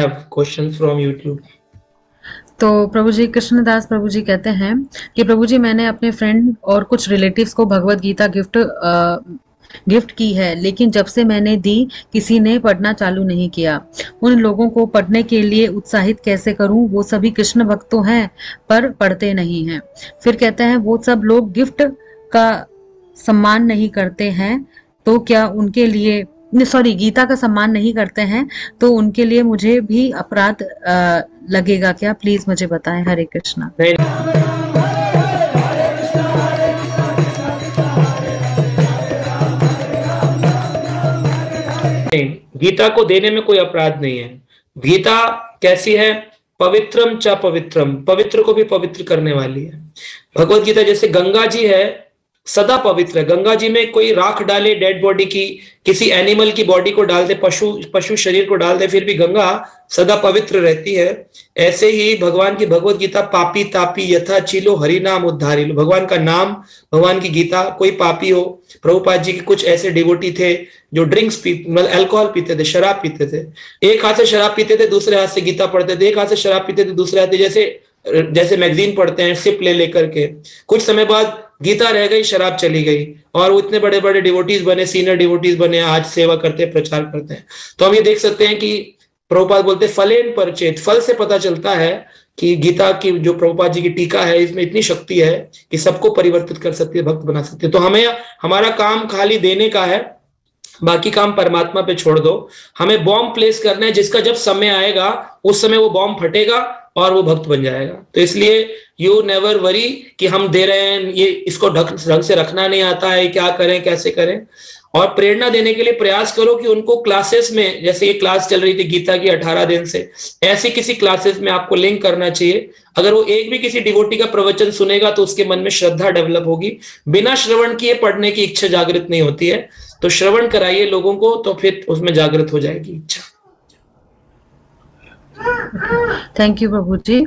have questions from YouTube. तो प्रभु जी, कृष्णदास प्रभु जी कहते हैं कि प्रभु जी मैंने अपने फ्रेंड और कुछ रिलेटिव्स को भगवद गीता गिफ्ट की है, लेकिन जब से मैंने दी किसी ने पढ़ना चालू नहीं किया। उन लोगों को पढ़ने के लिए उत्साहित कैसे करूं? वो सभी कृष्ण भक्त तो हैं पर पढ़ते नहीं हैं। फिर कहते हैं वो सब लोग गिफ्ट का सम्मान नहीं करते हैं तो क्या उनके लिए गीता का सम्मान नहीं करते हैं तो उनके लिए मुझे भी अपराध लगेगा क्या? प्लीज मुझे बताएं। हरे कृष्णा। गीता को देने में कोई अपराध नहीं है। गीता कैसी है? पवित्रम च पवित्रम, पवित्र को भी पवित्र करने वाली है। भगवत गीता जैसे गंगा जी है, सदा पवित्र है। गंगा जी में कोई राख डाले डेड बॉडी की, किसी एनिमल की बॉडी को डाल दे, पशु शरीर को डाल दे, फिर भी गंगा सदा पवित्र रहती है। ऐसे ही भगवान की भगवत गीता पापी तापी यथा चीलो हरिनाम उद्धारिलो। भगवान का नाम, भगवान की गीता, कोई पापी हो, प्रभुपाद जी के कुछ ऐसे डिवोटी थे जो अल्कोहल पीते थे, शराब पीते थे, एक हाथ से शराब पीते थे दूसरे हाथ से गीता पढ़ते थे, एक हाथ से शराब पीते थे दूसरे हाथ से जैसे मैगजीन पढ़ते हैं सिप ले लेकर के। कुछ समय बाद गीता रह गई, शराब चली गई, और वो इतने बड़े बड़े डिवोटीज बने, सीनियर डिवोटीज बने, आज सेवा करते हैं, प्रचार करते हैं। तो हम ये देख सकते हैं कि प्रभुपाद बोलते फलेन परचेत, फल से पता चलता है कि गीता की जो प्रभुपाद जी की टीका है इसमें इतनी शक्ति है कि सबको परिवर्तित कर सकती है, भक्त बना सकती है। तो हमें, हमारा काम खाली देने का है, बाकी काम परमात्मा पे छोड़ दो। हमें बॉम्ब प्लेस करना है, जिसका जब समय आएगा उस समय वो बॉम्ब फटेगा और वो भक्त बन जाएगा। तो इसलिए यू नेवर वरी कि हम दे रहे हैं, ये इसको ढंग से रखना नहीं आता है, क्या करें कैसे करें। और प्रेरणा देने के लिए प्रयास करो कि उनको क्लासेस में, जैसे ये क्लास चल रही थी गीता की 18 दिन से, ऐसी किसी क्लासेस में आपको लिंक करना चाहिए। अगर वो एक भी किसी डिवोटी का प्रवचन सुनेगा तो उसके मन में श्रद्धा डेवलप होगी। बिना श्रवण किए पढ़ने की इच्छा जागृत नहीं होती है, तो श्रवण कराइए लोगों को, तो फिर उसमें जागृत हो जाएगी इच्छा। थैंक यू प्रभु जी।